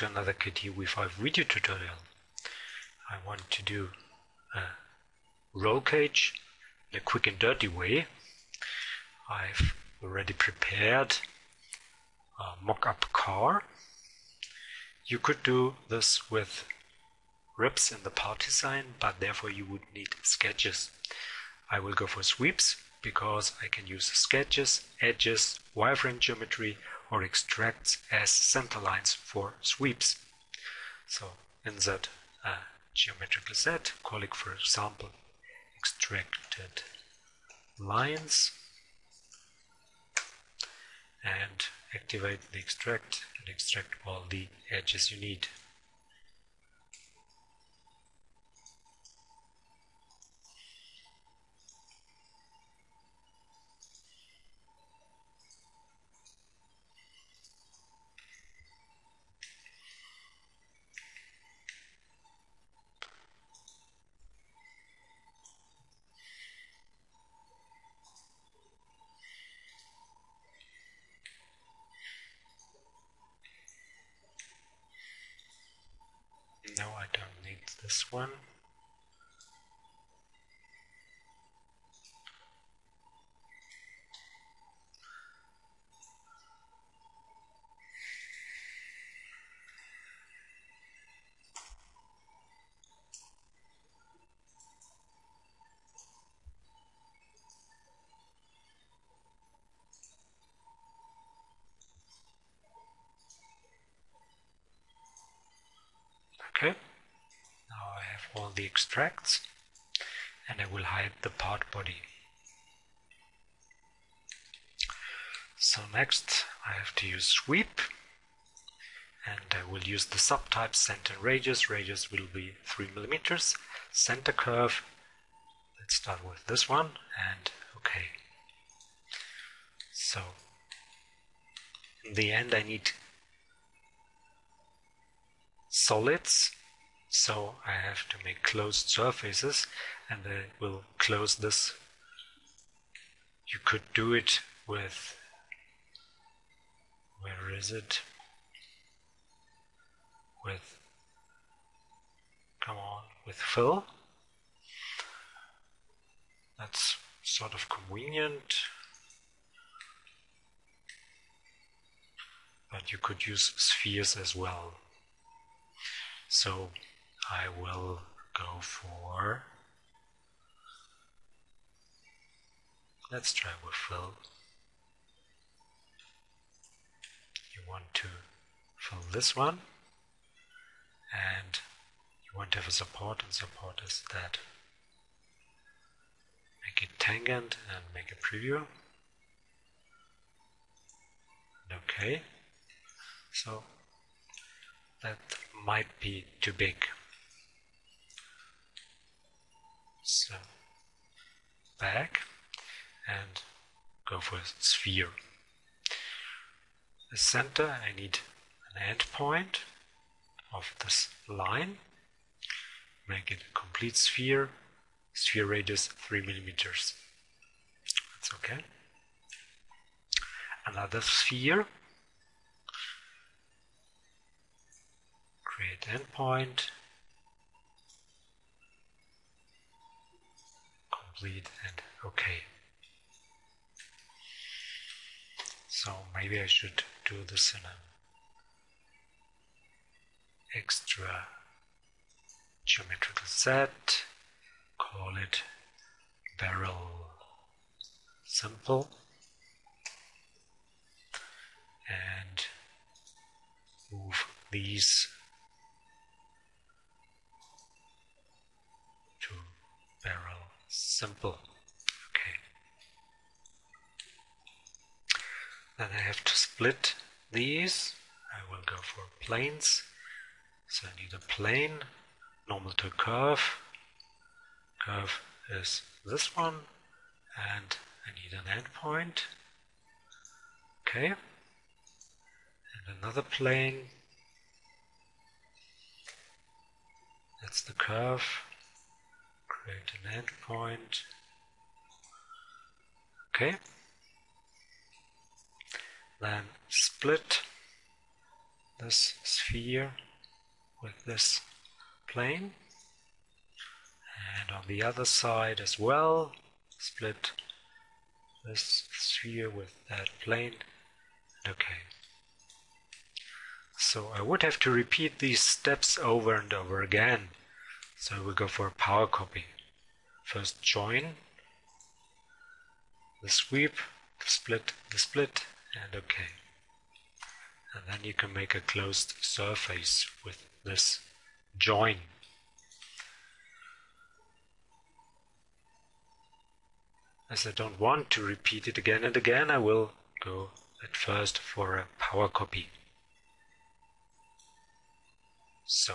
to another KTU V5 video tutorial. I want to do a roll cage in a quick and dirty way. I've already prepared a mock-up car. You could do this with rips in the part design, but therefore you would need sketches. I will go for sweeps because I can use sketches, edges, wireframe geometry, or extracts as center lines for sweeps. So insert a geometrical set, calling for example extracted lines, and activate the extract and extract all the edges you need. No, I don't need this one. Okay, now I have all the extracts and I will hide the part body. So next I have to use sweep and I will use the subtype center radius. Radius will be 3 mm, center curve. Let's start with this one and okay. So in the end I need solids, so I have to make closed surfaces and I will close this. You could do it with, where is it? With, come on, with fill. That's sort of convenient. But you could use spheres as well. So I will go for, let's try with fill. You want to fill this one and you want to have a support, and support is that. Make it tangent and make a preview. Okay, so that might be too big. So back and go for a sphere. The center, I need an end point of this line. Make it a complete sphere. Sphere radius 3 mm. That's okay. Another sphere. Create endpoint, complete and okay. So maybe I should do this in an extra geometrical set, call it barrel simple, and move these barrel simple. Okay. Then I have to split these. I will go for planes. So I need a plane, normal to curve. Curve is this one, and I need an endpoint. Okay. And another plane. That's the curve. Create an endpoint. Okay. Then split this sphere with this plane, and on the other side as well, split this sphere with that plane. Okay, so I would have to repeat these steps over and over again. So we'll go for a power copy. First join, the sweep, the split, and okay. And then you can make a closed surface with this join. As I don't want to repeat it again and again, I will go at first for a power copy. So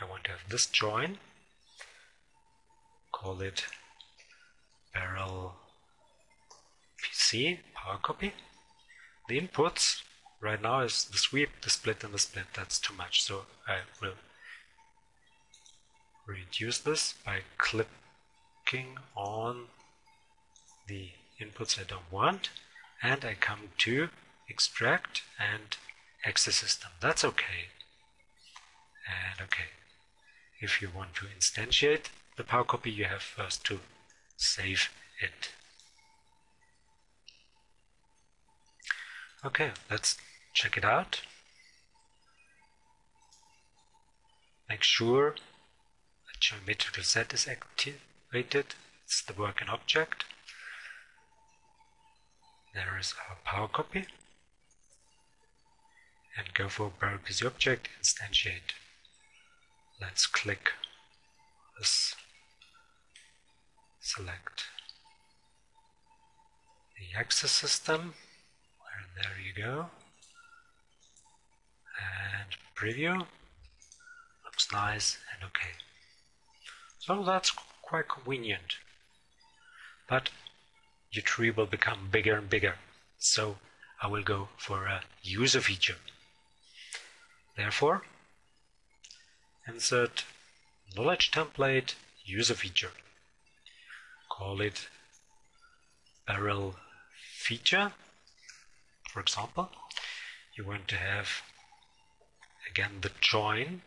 I want to have this join, call it barrel PC, power copy. The inputs right now is the sweep, the split, and the split. That's too much, so I will reduce this by clicking on the inputs I don't want, and I come to extract and access system. That's okay. And okay, if you want to instantiate the power copy, you have first to save it. Okay, let's check it out. Make sure the geometrical set is activated. It's the working object. There is our power copy, and go for barrel PC object, instantiate. Let's click this, select the access system, and there you go, and preview. Looks nice and okay. So that's quite convenient, but your tree will become bigger and bigger, so I will go for a user feature. Therefore, insert knowledge template user feature. Call it barrel feature, for example. You want to have again the join,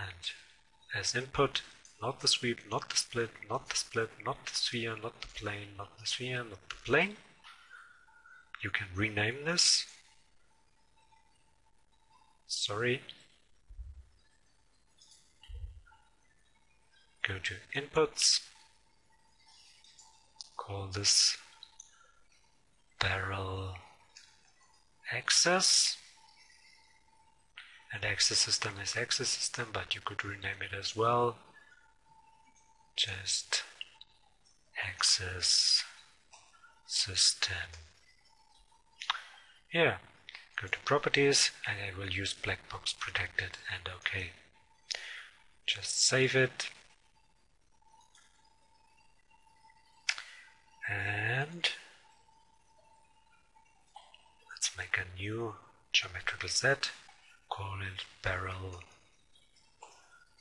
and as input, not the sweep, not the split, not the split, not the sphere, not the plane, not the sphere, not the plane. You can rename this. Sorry. Go to inputs. Call this barrel access. And access system is access system, but you could rename it as well. Just access system. Yeah, go to properties, and I will use black box protected, and okay. Just save it. And let's make a new geometrical set, call it barrel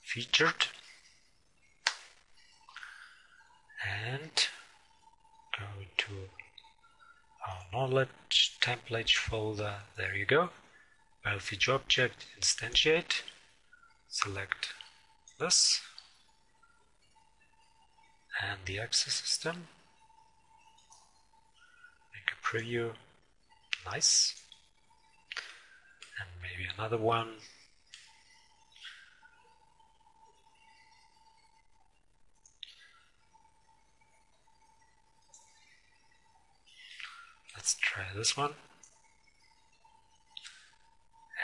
featured. And go to our knowledge template folder. There you go. Barrel feature object, instantiate. Select this and the access system. Make a preview. Nice. And maybe another one. Let's try this one.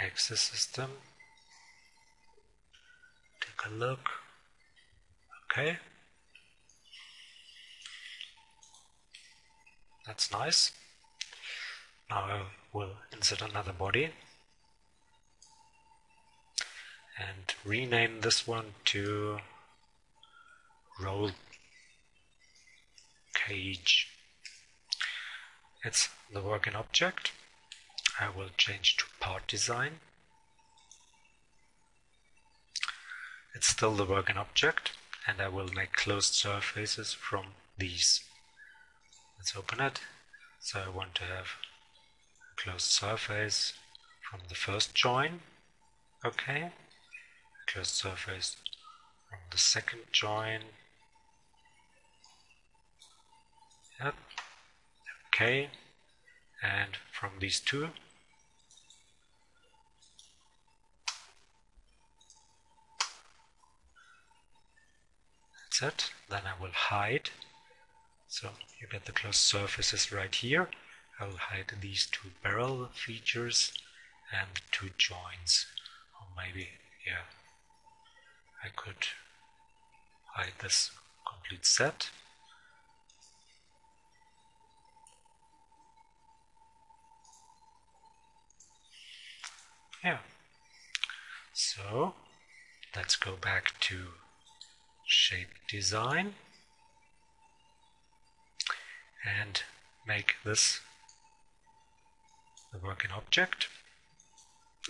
Access system. Take a look. Okay. That's nice. Now I will insert another body and rename this one to roll cage. It's the working object. I will change to part design. It's still the working object, and I will make closed surfaces from these. Let's open it. So I want to have closed surface from the first join, okay, closed surface from the second join, yep, okay, and from these two, that's it. Then I will hide, so you get the closed surfaces right here. I will hide these two barrel features and the two joins, or maybe, yeah, I could hide this complete set. Yeah, so let's go back to shape design and make this the working object.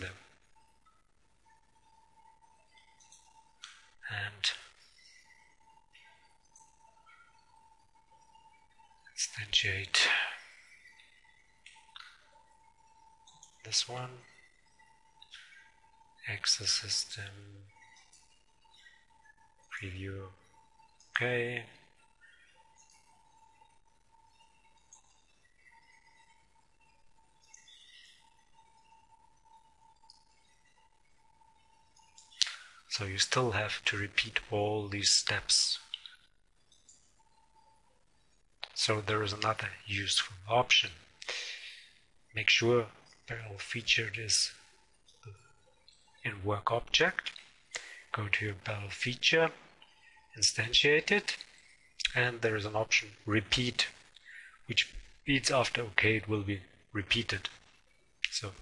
No. And instantiate this one, access system, preview, okay. So you still have to repeat all these steps. So there is another useful option. Make sure barrel feature is in work object. Go to your barrel feature, instantiate it, and there is an option repeat, which means after OK it will be repeated. So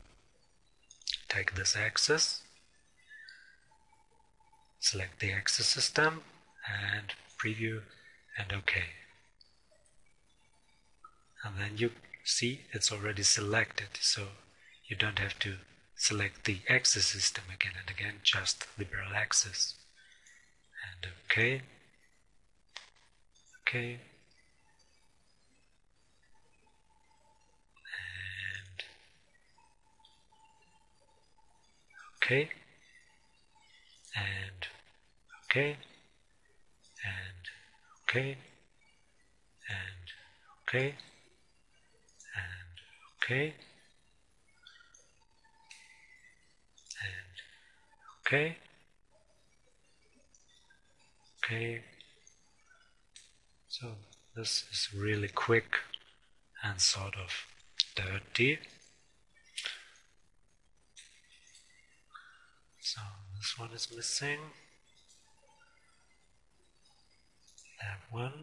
take this axis. Select the axis system and preview and OK. And then you see it's already selected, so you don't have to select the axis system again and again, just the barrel axis. And OK. OK. And OK. And okay, and okay, and okay, and okay, and okay, okay. So this is really quick and sort of dirty. So this one is missing. That one,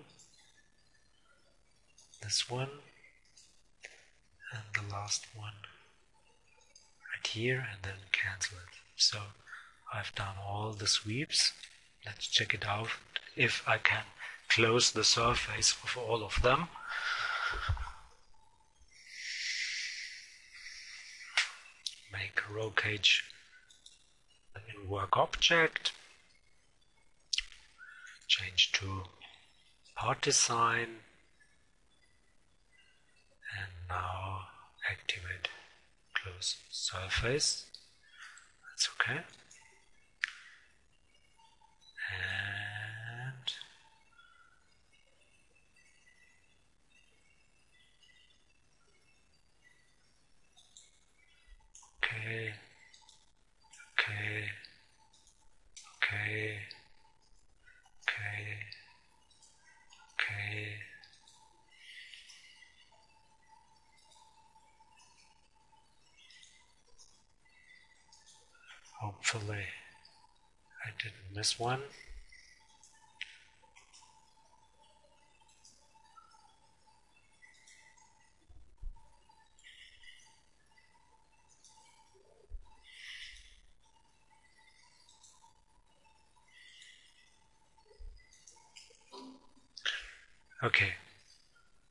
this one, and the last one right here, and then cancel it. So I've done all the sweeps. Let's check it out if I can close the surface of all of them. Make a row cage in work object. Change to Part Design and now activate Closed Surface. That's okay. And okay, okay, okay. Okay, okay, hopefully I didn't miss one. Okay,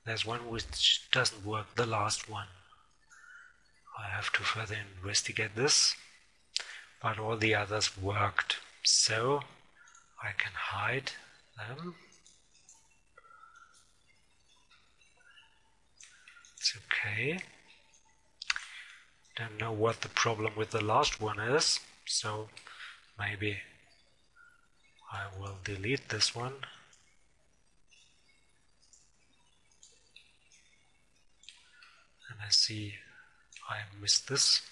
there's one which doesn't work, the last one. I have to further investigate this, but all the others worked, so I can hide them. It's okay. Don't know what the problem with the last one is, so maybe I will delete this one. And I see I missed this.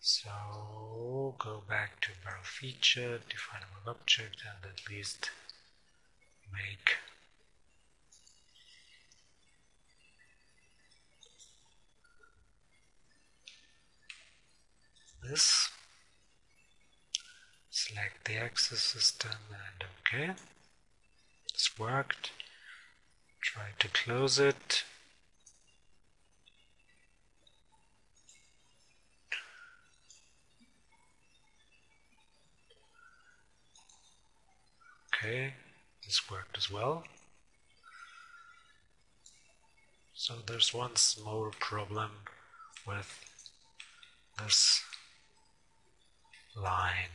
So go back to barrel feature, definable object, and at least make this. Select the axis system and OK. This worked. Try to close it. OK, this worked as well. So there's one small problem with this line.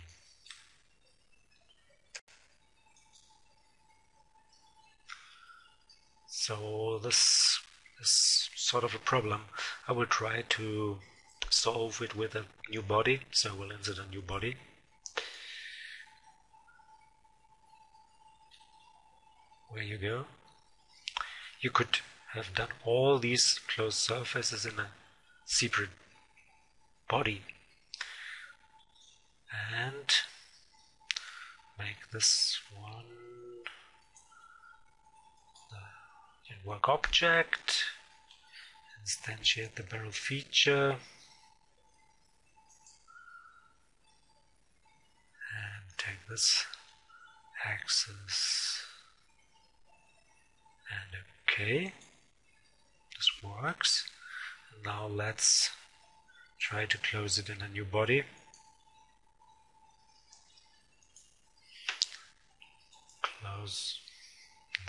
So this is sort of a problem. I will try to solve it with a new body, so I will insert a new body. Where you go. You could have done all these closed surfaces in a separate body. And make this one the work object, instantiate the barrel feature, and take this axis and OK. This works. And now let's try to close it in a new body. Close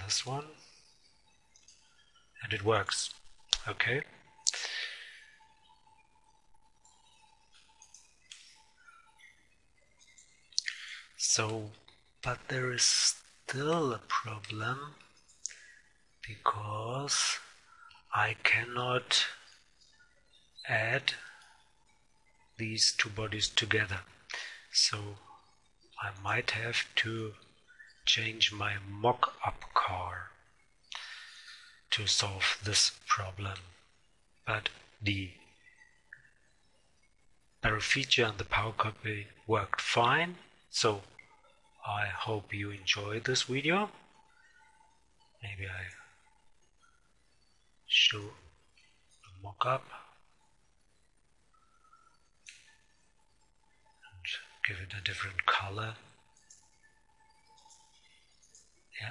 this one, and it works. Okay. So, but there is still a problem because I cannot add these two bodies together. So, I might have to change my mock-up car to solve this problem. But the barrel feature and the power copy worked fine. So I hope you enjoyed this video. Maybe I show a mock-up and give it a different color. Yeah.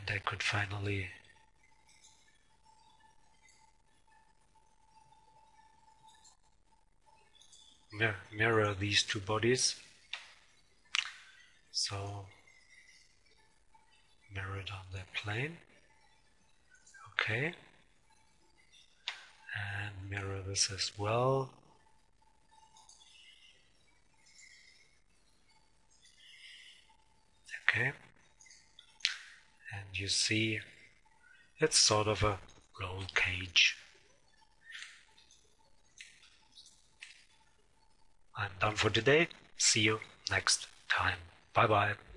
And I could finally mirror these two bodies. So mirror it on their plane. Okay. And mirror this as well. Okay, and you see it's sort of a roll cage. I'm done for today. See you next time. Bye bye.